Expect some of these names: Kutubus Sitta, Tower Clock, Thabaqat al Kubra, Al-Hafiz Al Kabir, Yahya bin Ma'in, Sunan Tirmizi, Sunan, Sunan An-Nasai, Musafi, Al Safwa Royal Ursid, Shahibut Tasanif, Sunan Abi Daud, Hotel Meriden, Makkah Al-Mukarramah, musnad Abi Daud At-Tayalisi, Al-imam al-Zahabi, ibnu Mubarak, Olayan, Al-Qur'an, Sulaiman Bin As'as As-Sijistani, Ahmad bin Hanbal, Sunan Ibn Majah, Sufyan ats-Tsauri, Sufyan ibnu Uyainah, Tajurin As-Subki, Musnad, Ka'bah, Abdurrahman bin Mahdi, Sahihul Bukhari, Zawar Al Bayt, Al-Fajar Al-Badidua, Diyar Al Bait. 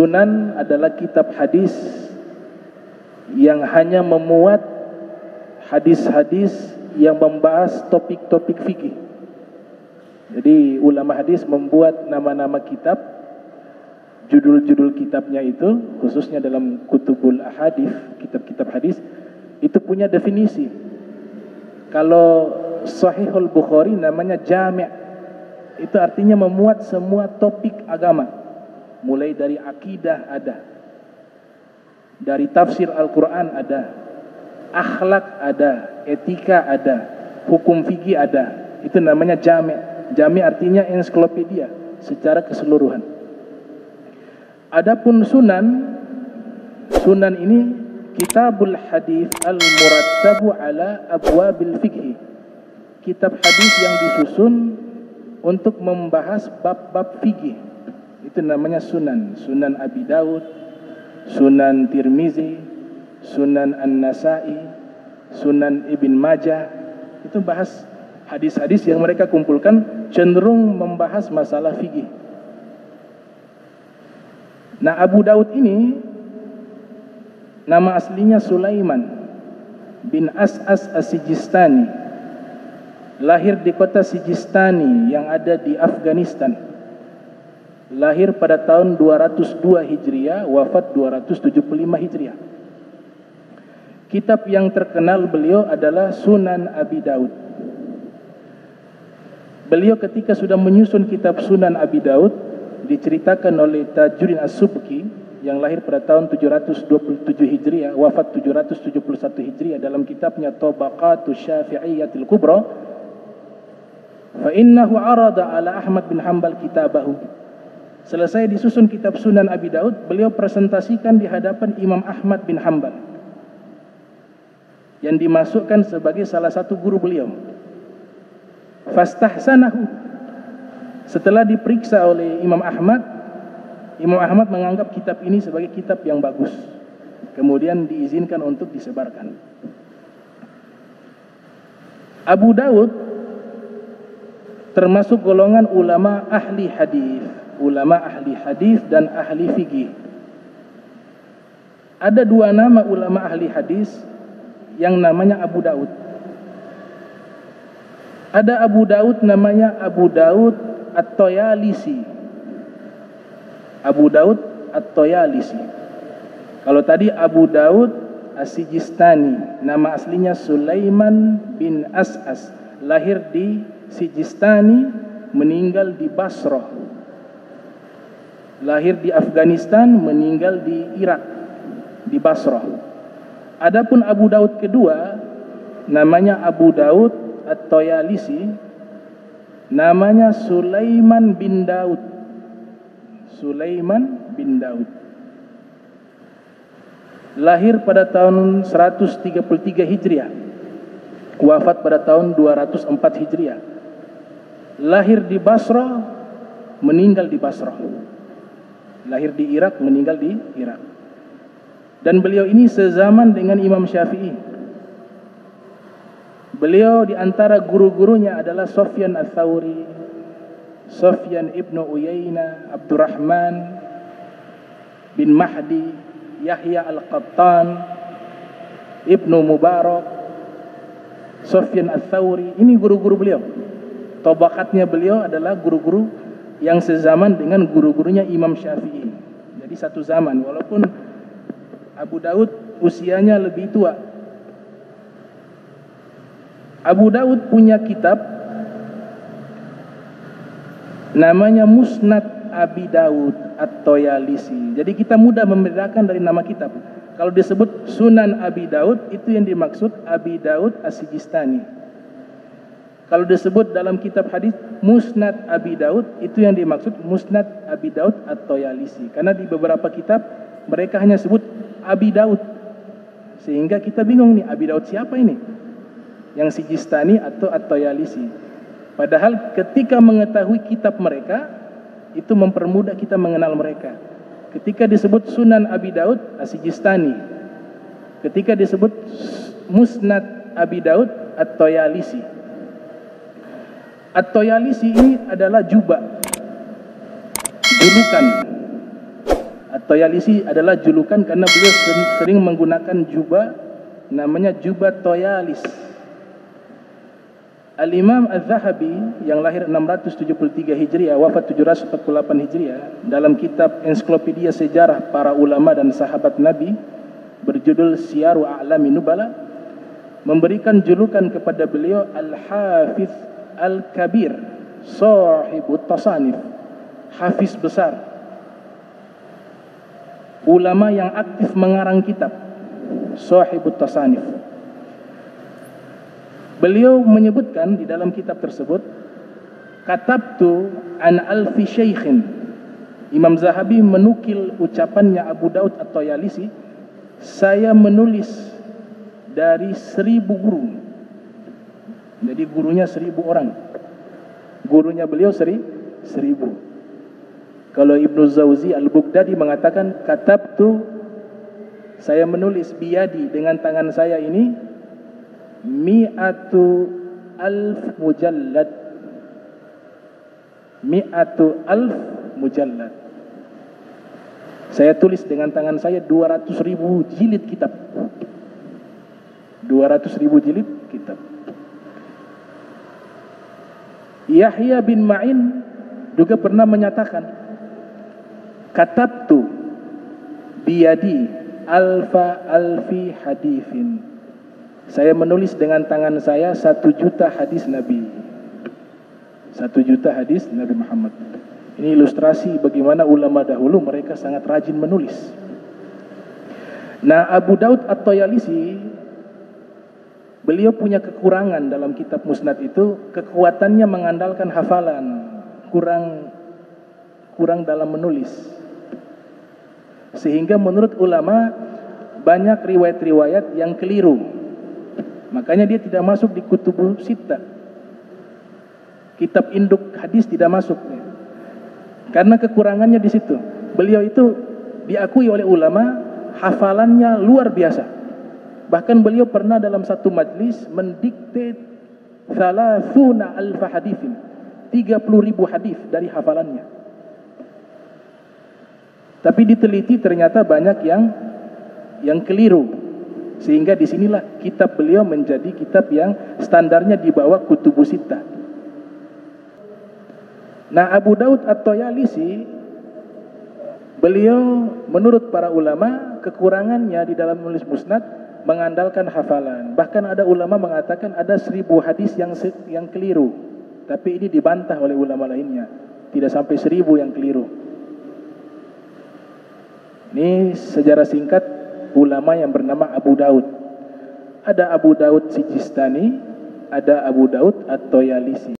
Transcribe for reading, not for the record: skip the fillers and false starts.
Sunan adalah kitab hadis yang hanya memuat hadis-hadis yang membahas topik-topik fikih. Jadi ulama hadis membuat nama-nama kitab, judul-judul kitabnya itu, khususnya dalam kutubul ahadif, kitab-kitab hadis, itu punya definisi. Kalau Sahihul Bukhari namanya jami', itu artinya memuat semua topik agama, mulai dari akidah ada, dari tafsir Al-Qur'an ada, akhlak ada, etika ada, hukum fikih ada. Itu namanya jami'. Jami' artinya ensiklopedia secara keseluruhan. Adapun sunan, sunan ini kitabul hadis al-murattabu ala abwabil fikih. Kitab hadis yang disusun untuk membahas bab-bab fikih. Itu namanya sunan. Sunan Abi Daud, Sunan Tirmizi, Sunan An-Nasai, Sunan Ibn Majah, itu bahas hadis-hadis yang mereka kumpulkan cenderung membahas masalah fikih. Nah, Abu Daud ini nama aslinya Sulaiman bin As'as As-Sijistani, lahir di kota Sijistani yang ada di Afghanistan. Lahir pada tahun 202 Hijriah, wafat 275 Hijriah. Kitab yang terkenal beliau adalah Sunan Abi Daud. Beliau ketika sudah menyusun kitab Sunan Abi Daud, diceritakan oleh Tajurin As-Subki yang lahir pada tahun 727 Hijriah, wafat 771 Hijriah, dalam kitabnya Thabaqat al Kubra, fa innahu arada ala Ahmad bin Hanbal kitabahu. Selesai disusun kitab Sunan Abi Daud, beliau presentasikan di hadapan Imam Ahmad bin Hanbal yang dimasukkan sebagai salah satu guru beliau. Fastahsanahu. Setelah diperiksa oleh Imam Ahmad menganggap kitab ini sebagai kitab yang bagus. Kemudian diizinkan untuk disebarkan. Abu Daud termasuk golongan ulama ahli hadis. Ulama ahli hadis dan ahli fikih. Ada dua nama ulama ahli hadis yang namanya Abu Daud. Ada Abu Daud namanya Abu Daud At-Tayalisi. Abu Daud At-Tayalisi. Kalau tadi Abu Daud As-Sijistani, nama aslinya Sulaiman bin As'as, lahir di Sijistani, meninggal di Basrah. Lahir di Afghanistan, meninggal di Irak, di Basrah. Adapun Abu Daud kedua, namanya Abu Daud At-Tayalisi, namanya Sulaiman bin Daud. Sulaiman bin Daud. Lahir pada tahun 133 Hijriah, wafat pada tahun 204 Hijriah. Lahir di Basrah, meninggal di Basrah. Lahir di Irak, meninggal di Irak. Dan beliau ini sezaman dengan Imam Syafi'i. Beliau diantara guru-gurunya adalah Sufyan ats-Tsauri, Sufyan ibnu Uyainah, Abdurrahman bin Mahdi, Yahya al-Qattan, Ibnu Mubarak, Sufyan ats-Tsauri. Ini guru-guru beliau. Tabaqatnya beliau adalah guru-guru yang sezaman dengan guru-gurunya Imam Syafi'i. Jadi satu zaman, walaupun Abu Daud usianya lebih tua. Abu Daud punya kitab namanya Musnad Abi Daud At-Tayalisi. Jadi kita mudah membedakan dari nama kitab. Kalau disebut Sunan Abi Daud, itu yang dimaksud Abi Daud As-Sijistani. Kalau disebut dalam kitab hadis Musnad Abi Daud, itu yang dimaksud Musnad Abi Daud At-Tayalisi. Karena di beberapa kitab mereka hanya sebut Abi Daud, sehingga kita bingung nih, Abi Daud siapa ini? Yang Sijistani atau At-Tayalisi. Padahal ketika mengetahui kitab mereka, itu mempermudah kita mengenal mereka. Ketika disebut Sunan Abi Daud As-Sijistani, ketika disebut Musnad Abi Daud At-Tayalisi, At-Tayalisi ini adalah julukan. At-Tayalisi adalah julukan karena beliau sering menggunakan jubah, namanya jubah Tayalis. Al-Imam al-Zahabi yang lahir 673 Hijriah, wafat 748 Hijriah, dalam kitab Ensiklopedia Sejarah Para Ulama dan Sahabat Nabi berjudul Siyar A'lam An-Nubala memberikan julukan kepada beliau Al-Hafiz Al Kabir, Shahibut Tasanif, hafiz besar, ulama yang aktif mengarang kitab, Shahibut Tasanif. Beliau menyebutkan di dalam kitab tersebut, katabtu an alfi syaikhin. Imam Zahabi menukil ucapannya Abu Daud At-Tayalisi, saya menulis dari 1000 guru. Jadi gurunya 1000 orang. Gurunya beliau 1000. Kalau Ibnu Zauzi Al-Bukdadi mengatakan, katabtu, saya menulis biyadi, dengan tangan saya ini, mi'atu alf mujallad, saya tulis dengan tangan saya 200.000 jilid kitab. 200.000 jilid kitab. Yahya bin Ma'in juga pernah menyatakan, katabtu biyadi alfa alfi hadithin, saya menulis dengan tangan saya 1.000.000 hadis Nabi. 1.000.000 hadis Nabi Muhammad. Ini ilustrasi bagaimana ulama dahulu mereka sangat rajin menulis. Nah, Abu Daud At-Tayalisi, beliau punya kekurangan dalam kitab Musnad itu, kekuatannya mengandalkan hafalan, kurang dalam menulis. Sehingga menurut ulama banyak riwayat-riwayat yang keliru. Makanya dia tidak masuk di Kutubus Sitta. Kitab induk hadis tidak masuk. Karena kekurangannya di situ. Beliau itu diakui oleh ulama hafalannya luar biasa. Bahkan beliau pernah dalam satu majlis mendikte 30,000 haditsin, 30,000 hadis dari hafalannya. Tapi diteliti ternyata banyak yang keliru. Sehingga disinilah kitab beliau menjadi kitab yang standarnya di bawah Kutubus Sitta. Nah, Abu Daud At-Tayalisi, beliau menurut para ulama kekurangannya di dalam menulis musnad mengandalkan hafalan. Bahkan ada ulama mengatakan ada 1000 hadis yang keliru. Tapi ini dibantah oleh ulama lainnya. Tidak sampai 1000 yang keliru. Ini sejarah singkat ulama yang bernama Abu Daud. Ada Abu Daud As-Sijistani, ada Abu Daud At-Tayalisi.